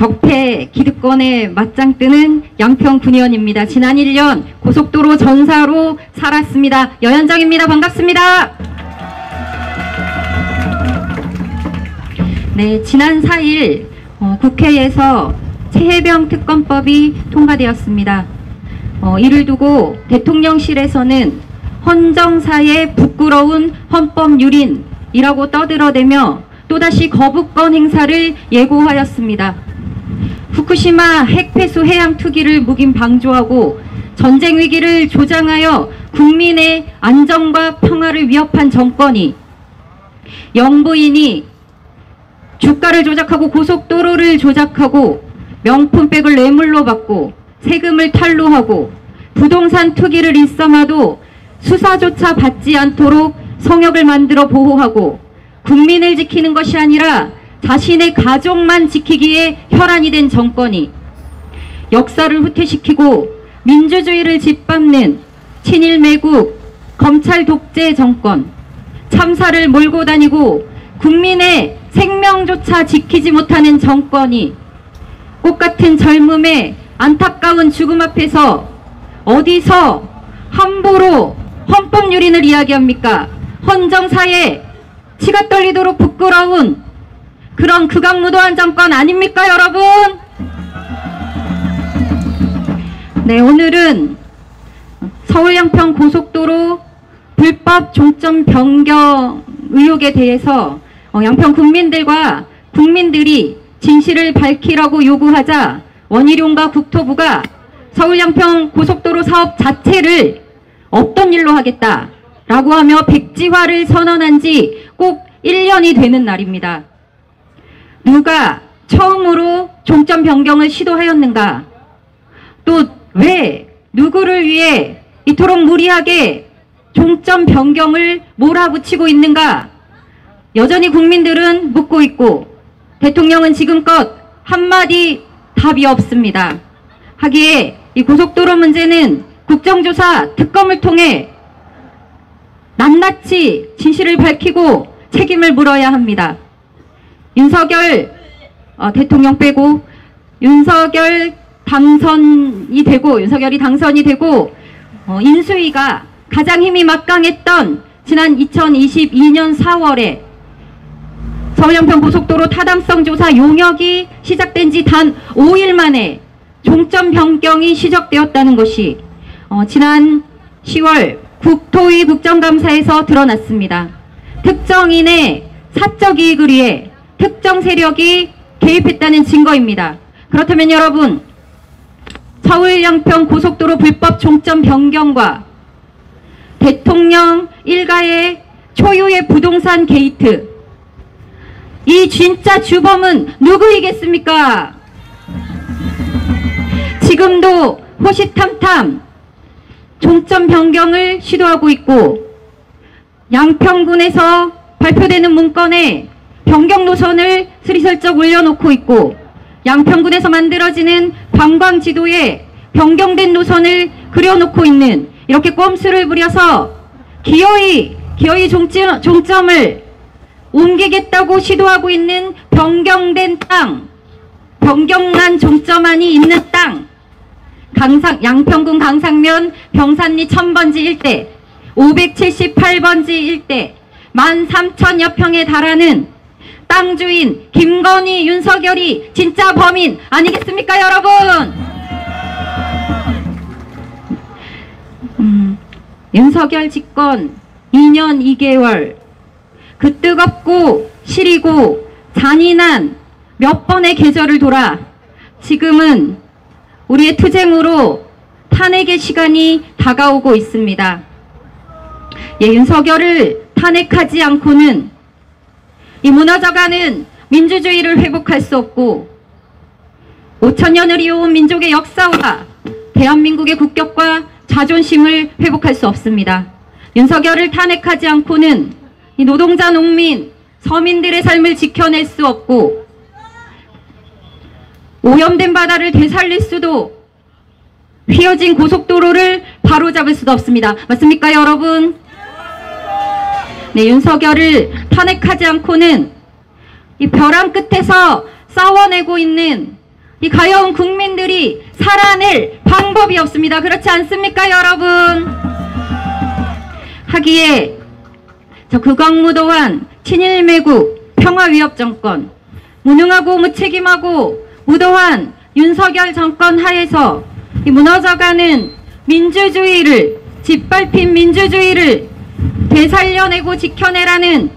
적폐 기득권에 맞짱뜨는 양평 군의원입니다. 지난 1년 고속도로 전사로 살았습니다. 여현정입니다. 반갑습니다. 네, 지난 4일 국회에서 최혜병 특검법이 통과되었습니다. 이를 두고 대통령실에서는 헌정사의 부끄러운 헌법유린이라고 떠들어대며 또다시 거부권 행사를 예고하였습니다. 후쿠시마 핵폐수 해양 투기를 묵인 방조하고 전쟁 위기를 조장하여 국민의 안전과 평화를 위협한 정권이 영부인이 주가를 조작하고 고속도로를 조작하고 명품백을 뇌물로 받고 세금을 탈루하고 부동산 투기를 일삼아도 수사조차 받지 않도록 성역을 만들어 보호하고 국민을 지키는 것이 아니라 자신의 가족만 지키기에 혈안이 된 정권이 역사를 후퇴시키고 민주주의를 짓밟는 친일매국 검찰 독재 정권, 참사를 몰고 다니고 국민의 생명조차 지키지 못하는 정권이 꽃같은 젊음의 안타까운 죽음 앞에서 어디서 함부로 헌법유린을 이야기합니까? 헌정사에 치가 떨리도록 부끄러운 그런 극악무도한 정권 아닙니까, 여러분? 네, 오늘은 서울 양평 고속도로 불법 종점 변경 의혹에 대해서 양평 국민들과 국민들이 진실을 밝히라고 요구하자 원희룡과 국토부가 서울 양평 고속도로 사업 자체를 없던 일로 하겠다라고 하며 백지화를 선언한 지 꼭 1년이 되는 날입니다. 누가 처음으로 종점 변경을 시도하였는가? 또 왜 누구를 위해 이토록 무리하게 종점 변경을 몰아붙이고 있는가? 여전히 국민들은 묻고 있고 대통령은 지금껏 한마디 답이 없습니다. 하기에 이 고속도로 문제는 국정조사 특검을 통해 낱낱이 진실을 밝히고 책임을 물어야 합니다. 윤석열 대통령 빼고 윤석열이 당선이 되고 인수위가 가장 힘이 막강했던 지난 2022년 4월에 서울 양평 고속도로 타당성 조사 용역이 시작된 지 단 5일 만에 종점 변경이 시작되었다는 것이 지난 10월 국토위 국정감사에서 드러났습니다. 특정인의 사적 이익을 위해 특정 세력이 개입했다는 증거입니다. 그렇다면 여러분, 서울 양평 고속도로 불법 종점 변경과 대통령 일가의 초유의 부동산 게이트, 이 진짜 주범은 누구이겠습니까? 지금도 호시탐탐 종점 변경을 시도하고 있고 양평군에서 발표되는 문건에 변경 노선을 스리슬쩍 올려놓고 있고 양평군에서 만들어지는 관광지도에 변경된 노선을 그려놓고 있는, 이렇게 꼼수를 부려서 기어이 종점을 옮기겠다고 시도하고 있는 변경된 땅, 변경난 종점안이 있는 땅, 양평군 강상면 병산리 1000번지 일대, 578번지 일대 13,000여 평에 달하는 땅 주인 김건희, 윤석열이 진짜 범인 아니겠습니까, 여러분? 윤석열 집권 2년 2개월 그 뜨겁고 시리고 잔인한 몇 번의 계절을 돌아 지금은 우리의 투쟁으로 탄핵의 시간이 다가오고 있습니다. 예, 윤석열을 탄핵하지 않고는 이 무너져가는 민주주의를 회복할 수 없고 5,000년을 이어온 민족의 역사와 대한민국의 국격과 자존심을 회복할 수 없습니다. 윤석열을 탄핵하지 않고는 이 노동자, 농민, 서민들의 삶을 지켜낼 수 없고 오염된 바다를 되살릴 수도, 휘어진 고속도로를 바로잡을 수도 없습니다. 맞습니까, 여러분? 네, 윤석열을 탄핵하지 않고는 이 벼랑 끝에서 싸워내고 있는 이 가여운 국민들이 살아낼 방법이 없습니다. 그렇지 않습니까, 여러분? 하기에 저 그 강무 또한 친일매국 평화위협정권, 무능하고 무책임하고 무도한 윤석열 정권 하에서 이 무너져가는 민주주의를, 짓밟힌 민주주의를 되살려내고 지켜내라는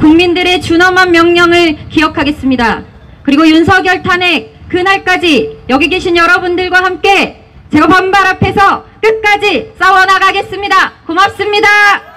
국민들의 준엄한 명령을 기억하겠습니다. 그리고 윤석열 탄핵 그날까지 여기 계신 여러분들과 함께 제가 반발 앞에서 끝까지 싸워나가겠습니다. 고맙습니다.